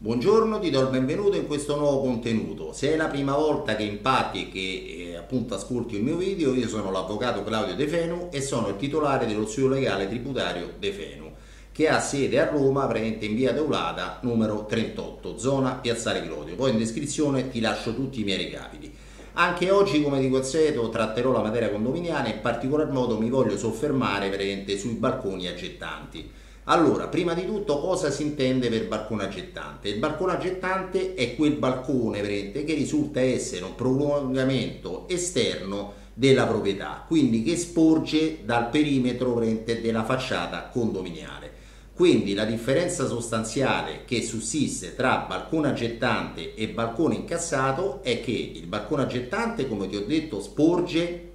Buongiorno, ti do il benvenuto in questo nuovo contenuto. Se è la prima volta che impatti e che appunto ascolti il mio video, io sono l'avvocato Claudio De Fenu e sono il titolare dello studio legale tributario De Fenu, che ha sede a Roma, presente in via Teulata numero 38, zona piazzale Clodio. Poi in descrizione ti lascio tutti i miei recapiti. Anche oggi, come di consueto, tratterò la materia condominiale e in particolar modo mi voglio soffermare veramente sui balconi aggettanti. Allora, prima di tutto, cosa si intende per balcone aggettante? Il balcone aggettante è quel balcone che risulta essere un prolungamento esterno della proprietà, quindi che sporge dal perimetro della facciata condominiale. Quindi la differenza sostanziale che sussiste tra balcone aggettante e balcone incassato è che il balcone aggettante, come ti ho detto, sporge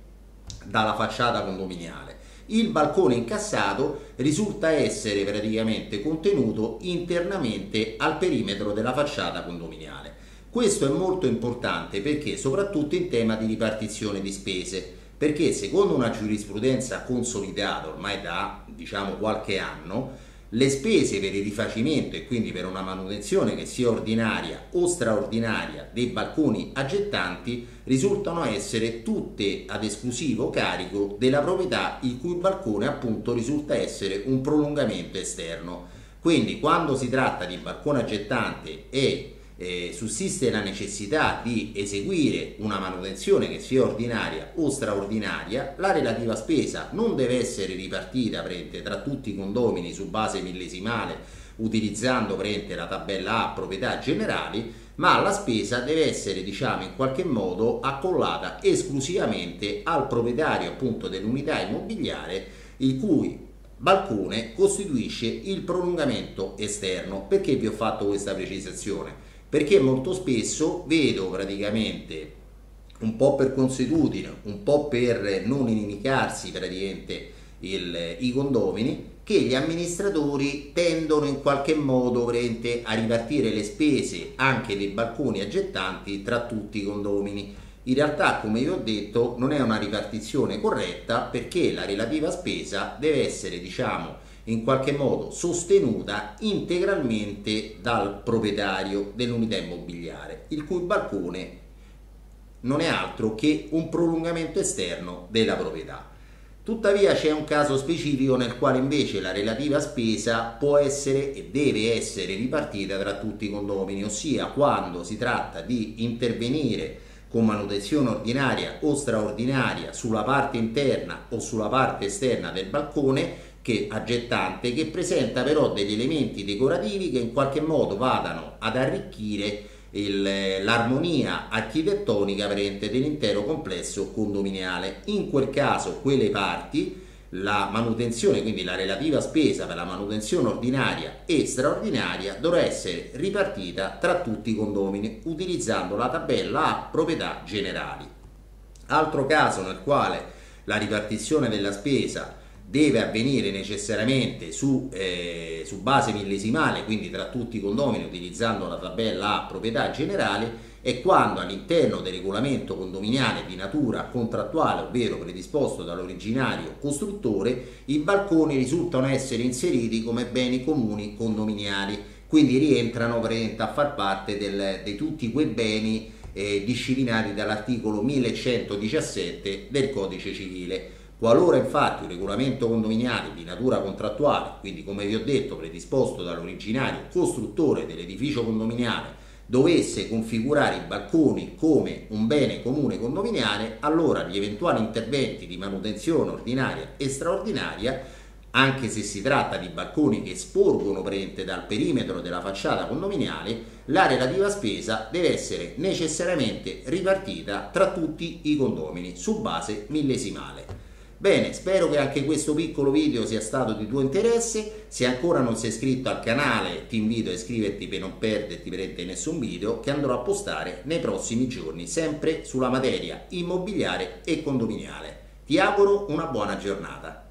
dalla facciata condominiale. Il balcone incassato risulta essere praticamente contenuto internamente al perimetro della facciata condominiale. Questo è molto importante perché soprattutto in tema di ripartizione di spese, perché secondo una giurisprudenza consolidata ormai da qualche anno, le spese per il rifacimento e quindi per una manutenzione che sia ordinaria o straordinaria dei balconi aggettanti risultano essere tutte ad esclusivo carico della proprietà il cui balcone appunto risulta essere un prolungamento esterno. Quindi quando si tratta di balcone aggettante e sussiste la necessità di eseguire una manutenzione che sia ordinaria o straordinaria, la relativa spesa non deve essere ripartita tra tutti i condomini su base millesimale utilizzando la tabella A proprietà generali, ma la spesa deve essere in qualche modo accollata esclusivamente al proprietario appunto dell'unità immobiliare il cui balcone costituisce il prolungamento esterno. Perché vi ho fatto questa precisazione? Perché molto spesso vedo un po' per consuetudine, un po' per non inimicarsi i condomini, che gli amministratori tendono in qualche modo a ripartire le spese anche dei balconi aggettanti tra tutti i condomini. In realtà, come vi ho detto, non è una ripartizione corretta perché la relativa spesa deve essere in qualche modo sostenuta integralmente dal proprietario dell'unità immobiliare, il cui balcone non è altro che un prolungamento esterno della proprietà. Tuttavia c'è un caso specifico nel quale invece la relativa spesa può essere e deve essere ripartita tra tutti i condomini, ossia quando si tratta di intervenire con manutenzione ordinaria o straordinaria sulla parte interna o sulla parte esterna del balcone aggettante, che presenta però degli elementi decorativi che in qualche modo vadano ad arricchire l'armonia architettonica dell'intero complesso condominiale. In quel caso quelle parti, la manutenzione, quindi la relativa spesa per la manutenzione ordinaria e straordinaria, dovrà essere ripartita tra tutti i condomini utilizzando la tabella A proprietà generali. Altro caso nel quale la ripartizione della spesa deve avvenire necessariamente su base millesimale, quindi tra tutti i condomini utilizzando la tabella A proprietà generale, e quando all'interno del regolamento condominiale di natura contrattuale, ovvero predisposto dall'originario costruttore, i balconi risultano essere inseriti come beni comuni condominiali, quindi rientrano a far parte di tutti quei beni disciplinati dall'articolo 1117 del Codice Civile. Qualora infatti un regolamento condominiale di natura contrattuale, quindi come vi ho detto predisposto dall'originario costruttore dell'edificio condominiale, dovesse configurare i balconi come un bene comune condominiale, allora gli eventuali interventi di manutenzione ordinaria e straordinaria, anche se si tratta di balconi che sporgono dal perimetro della facciata condominiale, la relativa spesa deve essere necessariamente ripartita tra tutti i condomini su base millesimale. Bene, spero che anche questo piccolo video sia stato di tuo interesse. Se ancora non sei iscritto al canale, ti invito a iscriverti per non perderti nessun video che andrò a postare nei prossimi giorni, sempre sulla materia immobiliare e condominiale. Ti auguro una buona giornata.